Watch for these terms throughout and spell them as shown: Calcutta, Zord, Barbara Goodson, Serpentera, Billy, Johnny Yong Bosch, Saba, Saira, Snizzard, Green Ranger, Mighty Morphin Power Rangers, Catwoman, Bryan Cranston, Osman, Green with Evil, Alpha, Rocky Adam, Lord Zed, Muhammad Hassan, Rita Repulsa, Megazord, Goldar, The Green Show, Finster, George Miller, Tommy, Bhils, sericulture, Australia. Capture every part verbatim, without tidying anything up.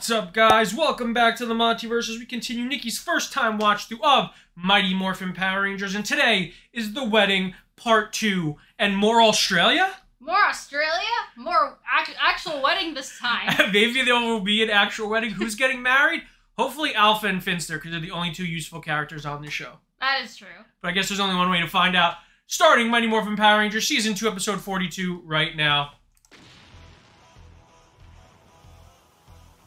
What's up, guys? Welcome back to the Montyverse as we continue Nikki's first time watch through of Mighty Morphin Power Rangers, and today is the wedding part two and more Australia? More Australia? More ac actual wedding this time. Maybe there will be an actual wedding. Who's getting married? Hopefully Alpha and Finster, because they're the only two useful characters on this show. That is true. But I guess there's only one way to find out. Starting Mighty Morphin Power Rangers Season two, Episode forty-two right now.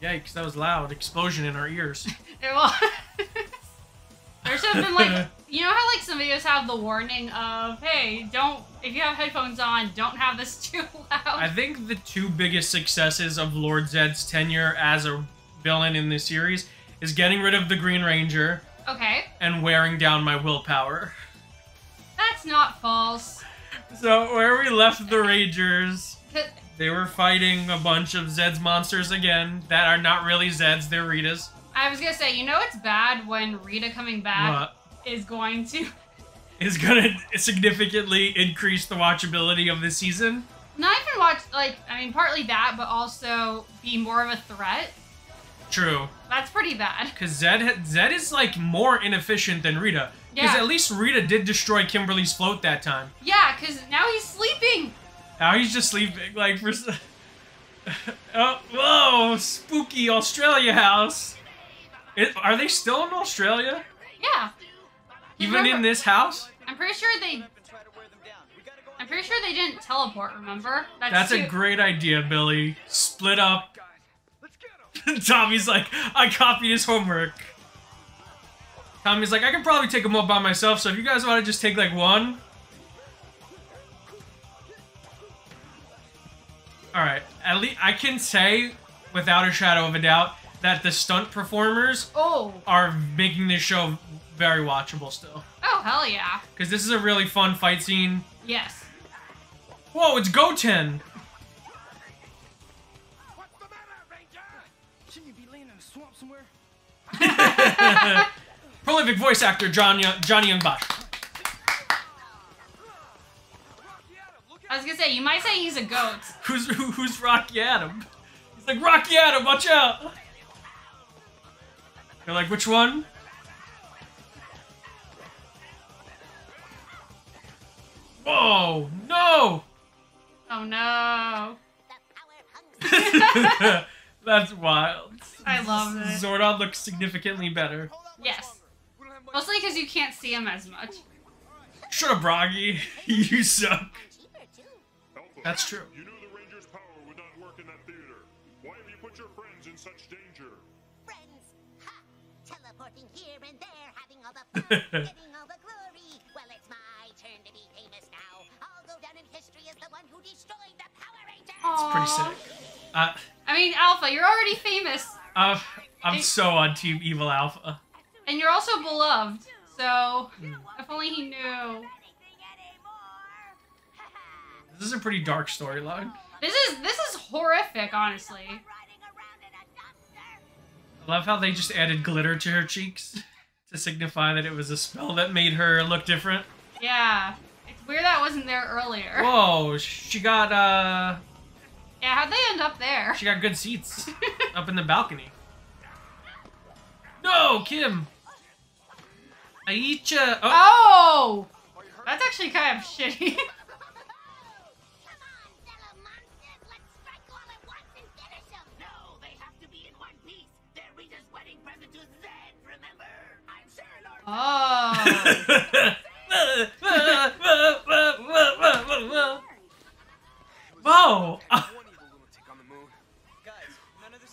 Yikes, that was loud. Explosion in our ears. It was. There should have been, like, you know how, like, some videos have the warning of, hey, don't, if you have headphones on, don't have this too loud. I think the two biggest successes of Lord Zed's tenure as a villain in this series is getting rid of the Green Ranger. Okay. And wearing down my willpower. That's not false. So, where we left the Rangers... They were fighting a bunch of Zed's monsters again that are not really Zed's, they're Rita's. I was gonna say, you know it's bad when Rita coming back what? is going to... Is gonna significantly increase the watchability of this season? Not even watch, like, I mean, partly that, but also be more of a threat. True. That's pretty bad. Because Zed, Zed is, like, more inefficient than Rita. Because yeah. At least Rita did destroy Kimberly's float that time. Yeah, because now he's sleeping! Now he's just sleeping, like, for... oh, whoa, spooky Australia house. It, are they still in Australia? Yeah. Even remember, in this house? I'm pretty sure they... I'm pretty sure they didn't teleport, remember? That's, That's a great idea, Billy. Split up. Tommy's like, I copied his homework. Tommy's like, I can probably take them all by myself, so if you guys want to just take, like, one... Alright, at least I can say, without a shadow of a doubt, that the stunt performers oh. are making this show very watchable still. Oh, hell yeah. Because this is a really fun fight scene. Yes. Whoa, it's Goten! What's the matter, Ranger? Shouldn't you be laying in a swamp somewhere? Prolific voice actor, Johnny, Johnny Yong Bosch. I was gonna say, you might say he's a goat. Who's who, who's Rocky Adam? He's like, Rocky Adam, watch out! They're like, which one? Whoa, no! Oh no. That's wild. I love it. Zordon looks significantly better. Yes. Mostly because you can't see him as much. Shut up, Broggy. You suck. That's true. You knew the Ranger's power would not work in that theater. Why have you put your friends in such danger? Friends? Ha! Teleporting here and there, having all the fun, getting all the glory. Well, it's my turn to be famous now. I'll go down in history as the one who destroyed the Power Rangers. It's pretty sick. Uh, I mean, Alpha, you're already famous. Uh, I'm and, so on Team Evil Alpha. And you're also beloved, so mm. if only he knew... This is a pretty dark storyline. This is this is horrific, honestly. I love how they just added glitter to her cheeks to signify that it was a spell that made her look different. Yeah. It's weird that wasn't there earlier. Whoa, she got, uh... yeah, how'd they end up there? She got good seats up in the balcony. No, Kim! Aicha! Oh! oh! That's actually kind of shitty. Oh. Whoa.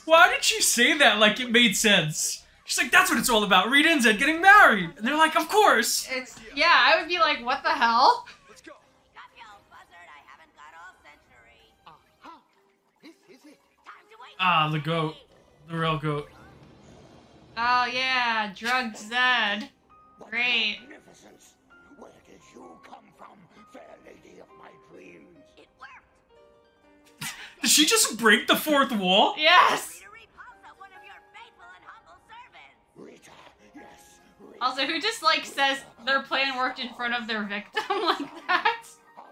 Why did she say that like it made sense? She's like, that's what it's all about. Rita and Zed getting married. And they're like, of course. It's yeah, I would be like, what the hell? Let's go. Ah, the goat. The real goat. Oh yeah, drugged Zed. Great. Magnificence. Where did you come from, fair lady of my dreams? It worked. Did she just break the fourth wall? Yes. Rita Repulsa, one of your faithful and humble servants. Rita, yes. Rita. Also, who just like says their plan worked in front of their victim like that? Of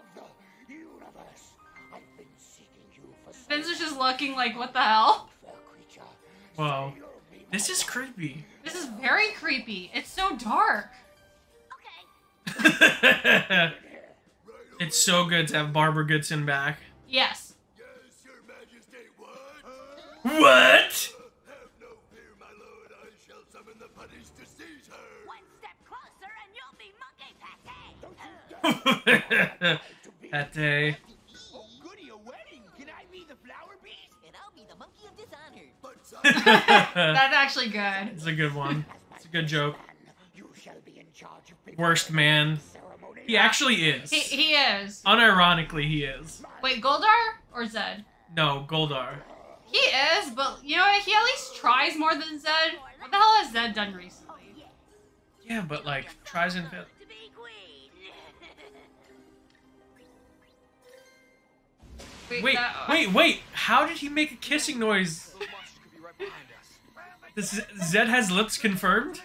the universe. I've been seeking you for Vince is just looking like, what the hell? Whoa. This is creepy. This is very creepy. It's so dark. Okay. It's so good to have Barbara Goodson back. Yes. Yes, Your Majesty, what? What? Have no fear, my lord. I shall summon the punish to seize her. One step closer and you'll be monkey pate. Don't you dare. Oh, goody, a wedding. Can I be the flower beast? And I'll be the monkey of dishonor. That's actually good. It's a good one. It's a good joke. You shall be in charge of worst man. He actually is. He, he is. Unironically, he is. Wait, Goldar or Zed? No, Goldar. He is, but you know what? He at least tries more than Zed. What the hell has Zed done recently? Yeah, but like, tries and fails. Wait, wait, that, uh, wait, wait. How did he make a kissing noise? This Zed has lips confirmed?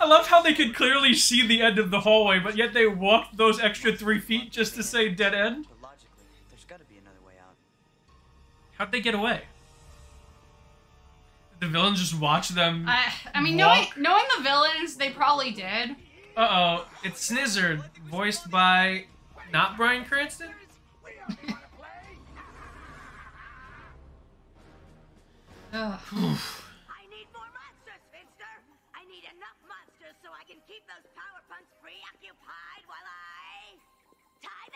I love how they could clearly see the end of the hallway, but yet they walked those extra three feet just to say dead end. How'd they get away? Did the villains just watch them? I, I mean, knowing, knowing the villains, they probably did. Uh oh, it's Snizzard, voiced by not Bryan Cranston. Ugh. I need more monsters, Finster. I need enough monsters so I can keep those power punks preoccupied while I tie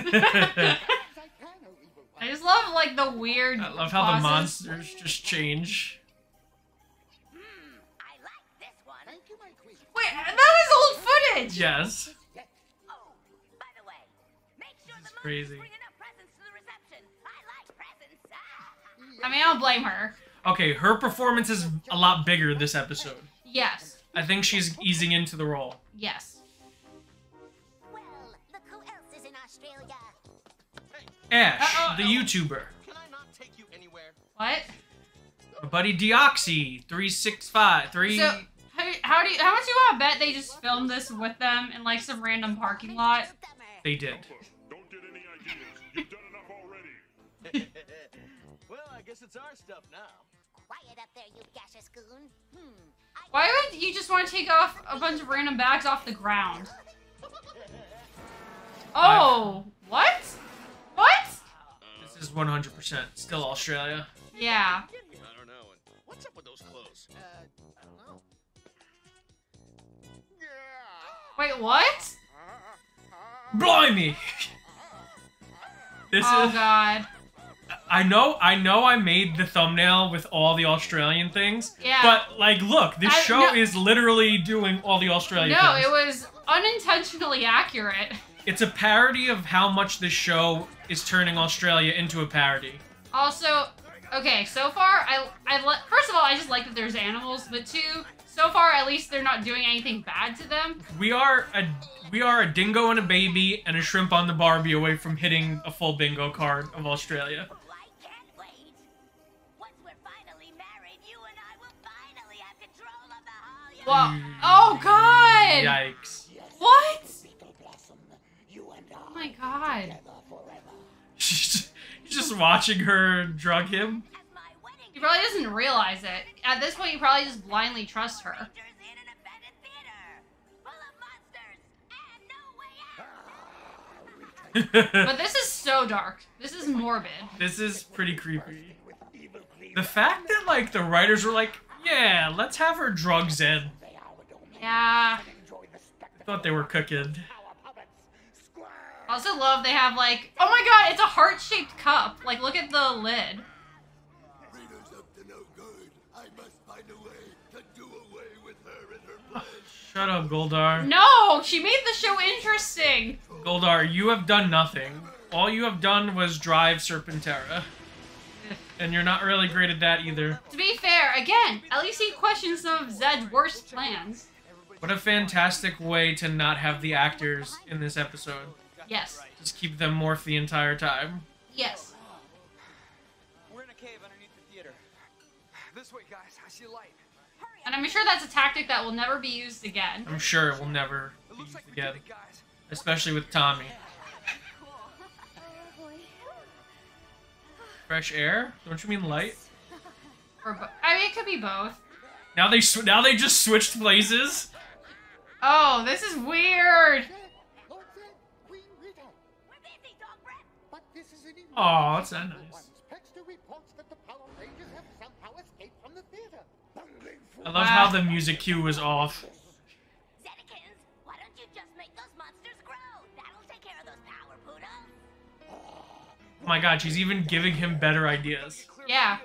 the knot with old Zenny boy. I just love like the weird. I love how bosses. The monsters just change. Hmm, I like this one. Thank you, my queen. Wait, that is old footage. Yes. Oh, by the way, make sure the monsters bring enough presents to the reception. I like presents. I mean, I don't blame her. Okay, her performance is a lot bigger this episode. Yes. I think she's easing into the role. Yes. Well, look who else is in Australia. Hey. Ash, uh-oh, the no. YouTuber. Can I not take you anywhere? What? My buddy Deoxy, three six five, three... So, how, how, do you, how much do you want to bet they just filmed this with them in, like, some random parking lot? They did. Don't get any ideas. You've done enough already. Guess it's our stuff now. Quiet up there, you gaseous goon. Hmm. Why would you just want to take off a bunch of random bags off the ground? Oh, I've... what? What? This is one hundred percent still Australia. Yeah. I don't know. What's up with those clothes? Uh, I don't know. Wait, what? Blimey! This oh, is... God. I know, I know I made the thumbnail with all the Australian things, yeah. But, like, look, this I, show no, is literally doing all the Australian no, things. No, it was unintentionally accurate. It's a parody of how much this show is turning Australia into a parody. Also, okay, so far, I, I first of all, I just like that there's animals, but two, so far, at least they're not doing anything bad to them. We are a, we are a dingo and a baby and a shrimp on the Barbie away from hitting a full bingo card of Australia. Whoa. Oh, God! Yikes. What? Oh, my God. She's just watching her drug him. He probably doesn't realize it. At this point, you probably just blindly trust her. But this is so dark. This is morbid. This is pretty creepy. The fact that, like, the writers were like, yeah, let's have her drug Zed. Yeah. I thought they were cooking. I also love they have like, oh my god, it's a heart-shaped cup. Like, look at the lid. Rita's up to no good. I must find a way to do away with her and her flesh. Shut up, Goldar. No, she made the show interesting. Goldar, you have done nothing. All you have done was drive Serpentera. And you're not really great at that either. To be fair, again, at least he questions some of Zed's worst plans. What a fantastic way to not have the actors in this episode. Yes. Just keep them morphed the entire time. Yes. We're in a cave underneath the theater. This way, guys. I see light. Hurry And I'm sure that's a tactic that will never be used again. I'm sure it will never be used again. Especially with Tommy. Fresh air? Don't you mean light? Or I mean, it could be both. Now they sw now they just switched places? Oh, this is weird! Oh, that's not nice. I love how the music cue was off. Zedekids, why don't you just make those monsters grow? That'll take care of those power poodles. Oh my god, she's even giving him better ideas. Yeah.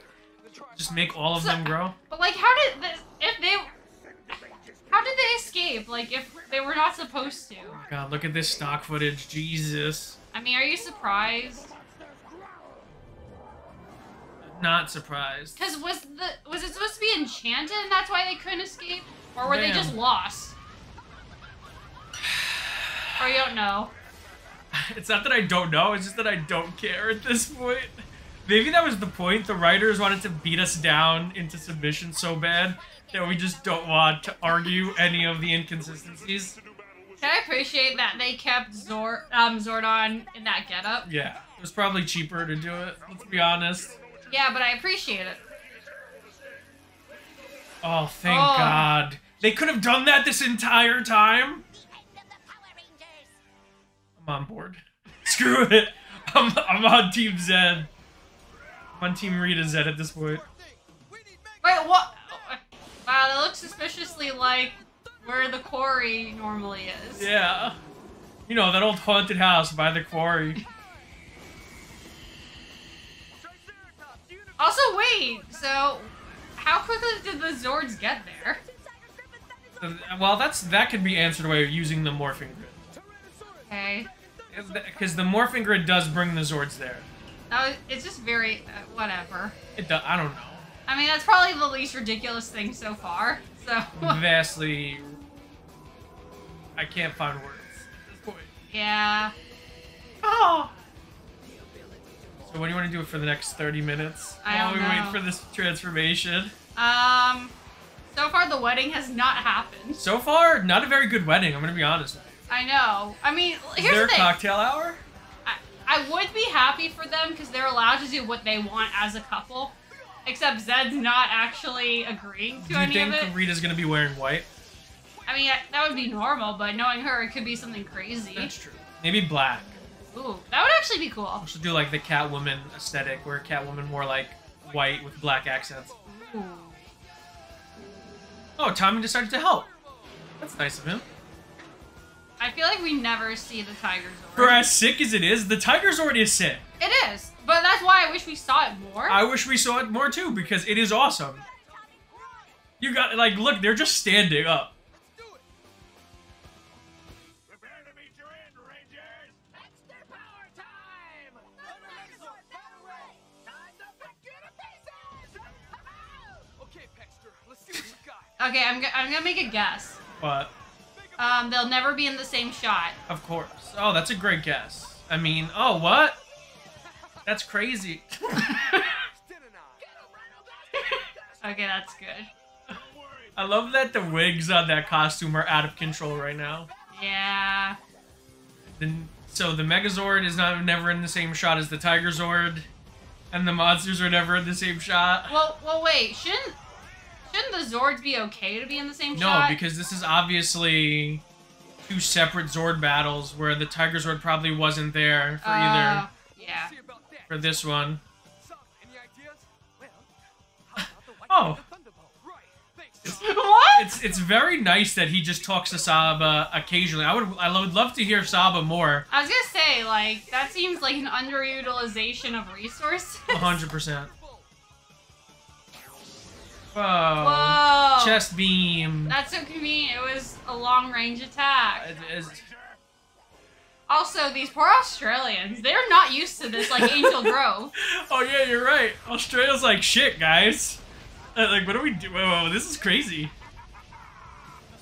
Just make all of so, them grow. But like, how did this, if they, how did they escape? Like, if they were not supposed to. Oh my god, look at this stock footage, Jesus. I mean, are you surprised? Not surprised. Because was the was it supposed to be enchanted and that's why they couldn't escape? Or were Damn. they just lost? Or you don't know? It's not that I don't know, it's just that I don't care at this point. Maybe that was the point. The writers wanted to beat us down into submission so bad that we just don't want to argue any of the inconsistencies. I appreciate that they kept Zord um, Zordon in that getup. Yeah, it was probably cheaper to do it, let's be honest. Yeah, but I appreciate it. Oh, thank oh. God. They could have done that this entire time? I'm on board. Screw it. I'm, I'm on Team Zed. I'm on Team Rita Zed at this point. Wait, what? Wow, that looks suspiciously like where the quarry normally is. Yeah. You know, that old haunted house by the quarry. Also, wait, so how quickly did the Zords get there? Uh, well, that's that could be answered by using the Morphing Grid. Okay. Because the Morphing Grid does bring the Zords there. Oh, it's just very, uh, whatever. It do, I don't know. I mean, that's probably the least ridiculous thing so far, so... Vastly... I can't find words at this point. Yeah. Oh! So what do you want to do for the next thirty minutes I don't while we know. wait for this transformation? Um, so far the wedding has not happened. So far, not a very good wedding, I'm gonna be honest with you. I know. I mean, here's Is there the thing. cocktail hour? I, I would be happy for them because they're allowed to do what they want as a couple. Except Zed's not actually agreeing to do any of it. Do you think Rita's gonna be wearing white? I mean, that would be normal, but knowing her, it could be something crazy. That's true. Maybe black. Ooh, that would actually be cool. We should do like the Catwoman aesthetic, where Catwoman more like white with black accents. Ooh. Oh, Tommy decided to help. That's nice of him. I feel like we never see the Tigerzord. For as sick as it is, the Tigerzord is sick. It is, but that's why I wish we saw it more. I wish we saw it more too, because it is awesome. You got, like, look, they're just standing up. Okay, I'm, go I'm gonna make a guess. What? Um, they'll never be in the same shot. Of course. Oh, that's a great guess. I mean, oh, what? That's crazy. Okay, that's good. I love that the wigs on that costume are out of control right now. Yeah. Then, so the Megazord is not never in the same shot as the Tigerzord, and the monsters are never in the same shot. Well, well, wait, shouldn't... Shouldn't the Zords be okay to be in the same no, shot? No, because this is obviously two separate Zord battles where the Tigerzord probably wasn't there for uh, either. Yeah. For this one. Oh. What? It's it's very nice that he just talks to Saba occasionally. I would I would love to hear Saba more. I was gonna say, like, that seems like an underutilization of resources. one hundred percent. Whoa. Whoa. Chest beam. That's so convenient. It was a long range attack. It is. Also, these poor Australians, they're not used to this, like Angel Grove. Oh, yeah, you're right. Australia's like, shit, guys. Uh, like, what do we do? Whoa, whoa, this is crazy. No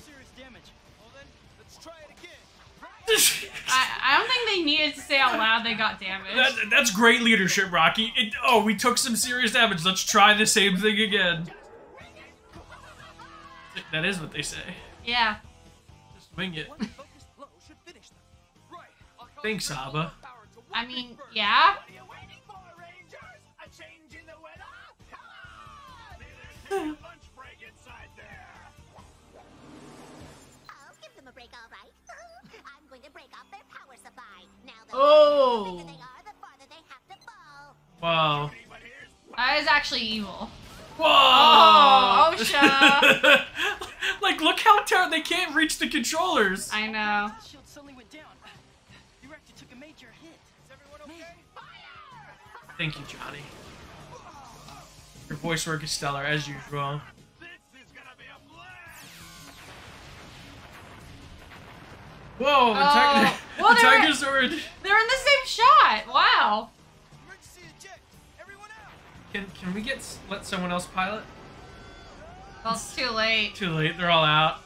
serious damage. Well, then, let's try it again. I, I don't think they needed to say out loud they got damaged. That, that's great leadership, Rocky. It, oh, we took some serious damage. Let's try the same thing again. That is what they say. Yeah. Just wing it. Thanks, Saba. I mean, yeah. Oh! Wow. That is actually evil. Whoa! Oh, OSHA! Like, look how terrible. They can't reach the controllers. I know. Thank you, Johnny. Your voice work is stellar, as usual. Whoa! Oh. The well, Tigerzord! They're, they're in the same shot! Wow! Can, can we get let someone else pilot? Well, it's too late. Too late, they're all out.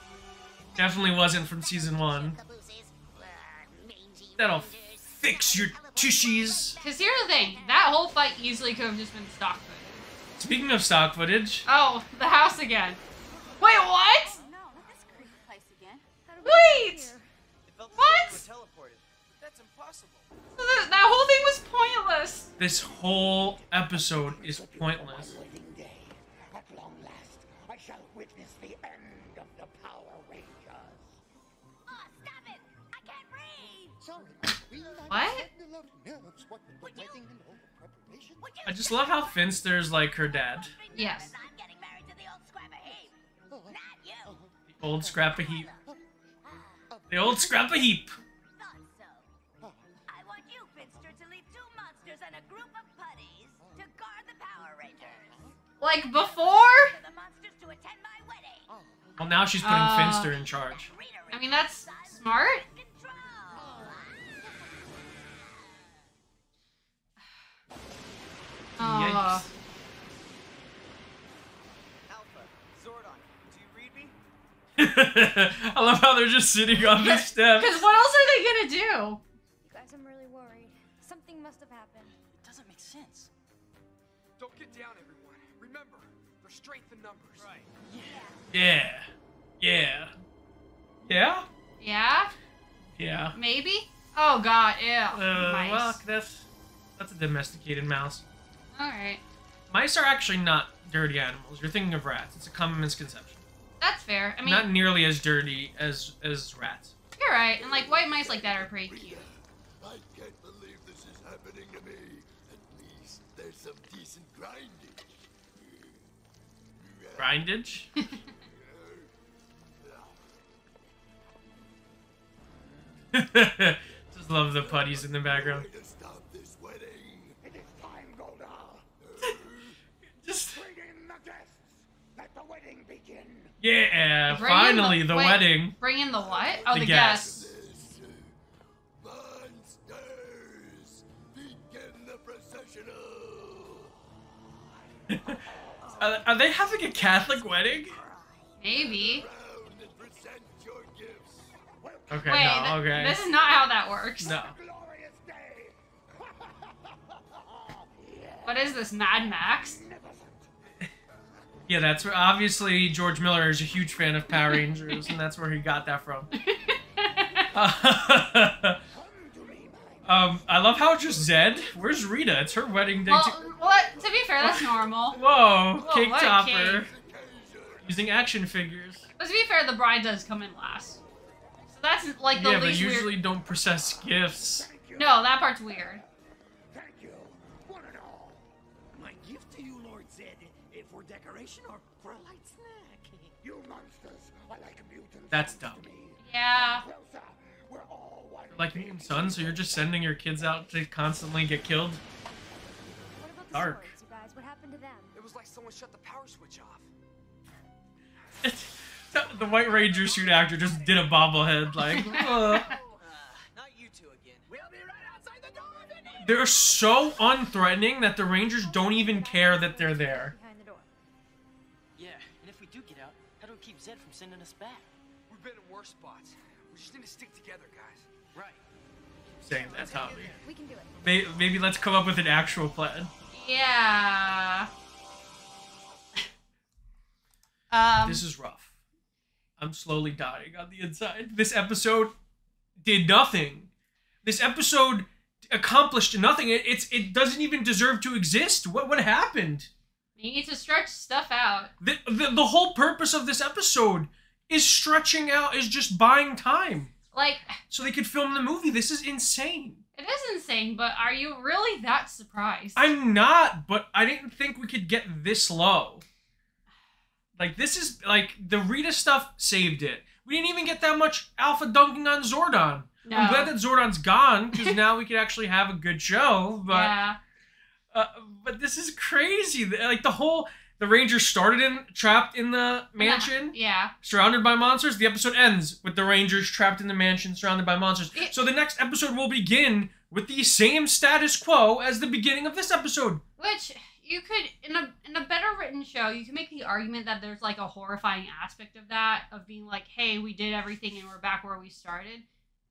Definitely wasn't from season one. That'll fix your tushies. Cause here's the thing, that whole fight easily could have just been stock footage. Speaking of stock footage. Oh, the house again. Wait, what? Wait! What? That's impossible. That, that whole thing was pointless. This whole episode is pointless. At long last, I shall witness the end of the Power Rangers. Oh, stop it! I can't read. Sorry. What? Would you, would you I just love how Finster's like her dad. Yes. I'm getting married to the old scrap of heap. Not you. The old scrap of heap. The old scrap of heap. Thought so. I want you, Finster, to leave two monsters and a group of putties to guard the Power Rangers. Like before? The monsters to attend my wedding. Well, now she's putting uh, Finster in charge. I mean, that's smart. Yikes. Uh. Alpha, Zordon, do you read me? I love how they're just sitting on the steps. Because what else are they gonna do? You guys, I'm really worried. Something must have happened. It doesn't make sense. Don't get down, everyone. Remember, there's strength in numbers. Right. Yeah. Yeah. Yeah? Yeah? Yeah. Maybe? Oh god, yeah. Uh, mice. Well, that's, that's a domesticated mouse. Alright. Mice are actually not dirty animals. You're thinking of rats. It's a common misconception. That's fair. I mean, not nearly as dirty as as rats. You're right, and like white mice like that are pretty cute. I can't believe this is happening to me. At least there's some decent grindage. Grindage? Just love the putties in the background. Stop this wedding. It is time, Goldar. Just bring in the guests. Let the wedding begin. Yeah, bring finally the, the wait, wedding. Bring in the what? Oh, the, the guests. guests. Monsters, begin the processional. are, are they having a Catholic wedding? Maybe. Okay, wait, no, okay. Th this is not how that works. No. What is this, Mad Max? Yeah, that's where, obviously, George Miller is a huge fan of Power Rangers, and that's where he got that from. Uh, um, I love how just Zed, where's Rita? It's her wedding day. Well, to, well, to be fair, that's normal. Whoa, whoa, cake topper. Cake. Using action figures. But to be fair, the bride does come in last. So that's, like, the yeah, least Yeah, but usually weird... don't process gifts. No, that part's weird. Or for a light snack. You monsters are like mutants. That's dumb. Yeah. We're all one like mutant sons, so you're just sending your kids out to constantly get killed? What about the Dark. Swords, you guys? What happened to them? It was like someone shut the power switch off. The White Ranger suit actor just did a bobblehead like, uh. They're so unthreatening that the Rangers don't even care that they're there. Keep Zed from sending us back. We've been in worse spots. We just need to stick together, guys. Right. Saying that's how we can do it. Maybe, maybe let's come up with an actual plan. Yeah. um, this is rough. I'm slowly dying on the inside. This episode did nothing. This episode accomplished nothing. It, it's it doesn't even deserve to exist. What what happened? You need to stretch stuff out. The, the the whole purpose of this episode is stretching out, is just buying time. Like so they could film the movie. This is insane. It is insane, but are you really that surprised? I'm not, but I didn't think we could get this low. Like, this is, like, the Rita stuff saved it. We didn't even get that much Alpha dunking on Zordon. No. I'm glad that Zordon's gone, because now we could actually have a good show. But, yeah. Uh, but this is crazy. Like, the whole, the Rangers started in, trapped in the mansion. Yeah. yeah. Surrounded by monsters. The episode ends with the Rangers trapped in the mansion, surrounded by monsters. It, so the next episode will begin with the same status quo as the beginning of this episode. Which... You could, in a in a better written show, you can make the argument that there's like a horrifying aspect of that, of being like, hey, we did everything and we're back where we started.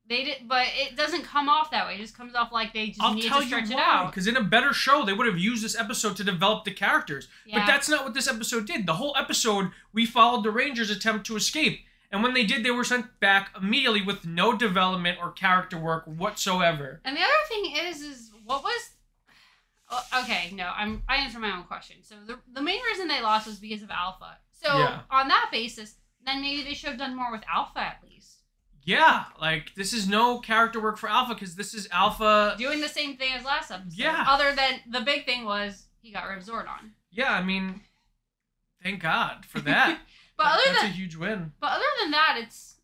They did, but it doesn't come off that way. It just comes off like they just I'll need to stretch it out. Because in a better show, they would have used this episode to develop the characters. Yeah. But that's not what this episode did. The whole episode, we followed the Rangers' attempt to escape. And when they did, they were sent back immediately with no development or character work whatsoever. And the other thing is, is what was... Okay, no, I'm, I answered my own question. So the, the main reason they lost was because of Alpha. So yeah. on that basis, then maybe they should have done more with Alpha at least. Yeah, like this is no character work for Alpha because this is Alpha... Doing the same thing as last episode. Yeah. Other than the big thing was he got rid of Zordon. Yeah, I mean, thank God for that. but that, other that's than, a huge win. But other than that, it's...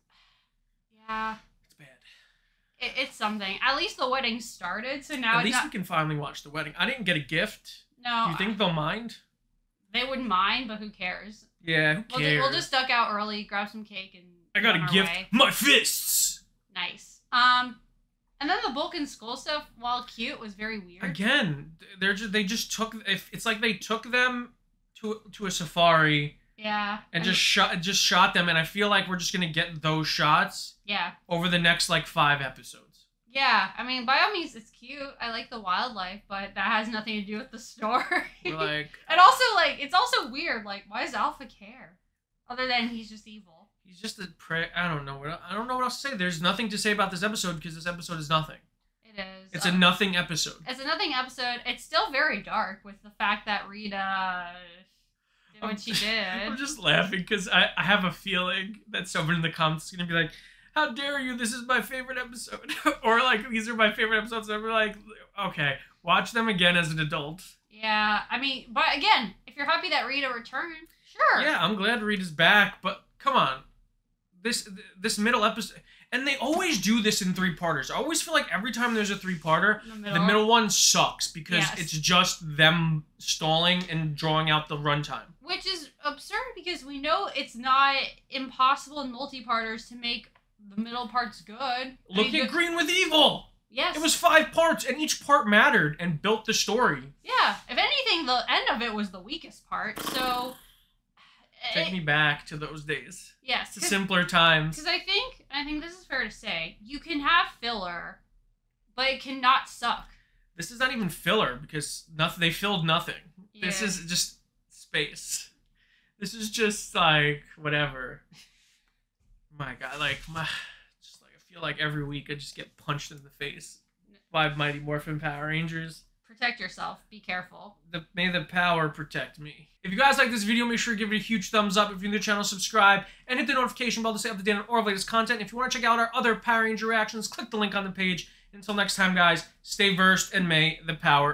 Yeah... It's something. At least the wedding started, so now At it's least not... we can finally watch the wedding. I didn't get a gift. No. Do you think I... they'll mind? They wouldn't mind, but who cares? Yeah, who cares? We'll, we'll just duck out early, grab some cake, and I got a gift. Way. My fists! Nice. Um, and then the Bulk and Skull stuff, while cute, was very weird. Again, they're just, they just took... It's like they took them to, to a safari... Yeah. And I mean, just shot just shot them, and I feel like we're just gonna get those shots yeah. over the next like five episodes. Yeah. I mean, by all means it's cute. I like the wildlife, but that has nothing to do with the story. Like And also like it's also weird, like why does Alpha care? Other than he's just evil. He's just a prick. I don't know what I don't know what else to say. There's nothing to say about this episode because this episode is nothing. It is. It's um, a nothing episode. It's a nothing episode. It's still very dark with the fact that Rita What she did. I'm just laughing because I, I have a feeling that someone in the comments is going to be like, how dare you? This is my favorite episode. Or like, these are my favorite episodes. And we're like, okay, watch them again as an adult. Yeah. I mean, but again, if you're happy that Rita returned, sure. Yeah, I'm glad Rita's back. But come on. This, this middle episode. And they always do this in three-parters. I always feel like every time there's a three-parter, the middle, the middle one sucks because yes. it's just them stalling and drawing out the runtime. Which is absurd because we know it's not impossible in multi-parters to make the middle parts good. Look I mean, at Green with Evil! Yes. It was five parts, and each part mattered and built the story. Yeah. If anything, the end of it was the weakest part, so... Take it, me back to those days. Yes. To simpler times. Because I think, I think this is fair to say, you can have filler, but it cannot suck. This is not even filler because nothing, they filled nothing. Yeah. This is just space. This is just like, whatever. My God, like, my, just like I feel like every week I just get punched in the face by Mighty Morphin Power Rangers. Protect yourself. Be careful. The, may the power protect me. If you guys like this video, make sure to give it a huge thumbs up. If you're new to the channel, subscribe and hit the notification bell to stay up to date on all of our latest content. If you want to check out our other Power Ranger reactions, click the link on the page. Until next time, guys, stay versed and may the power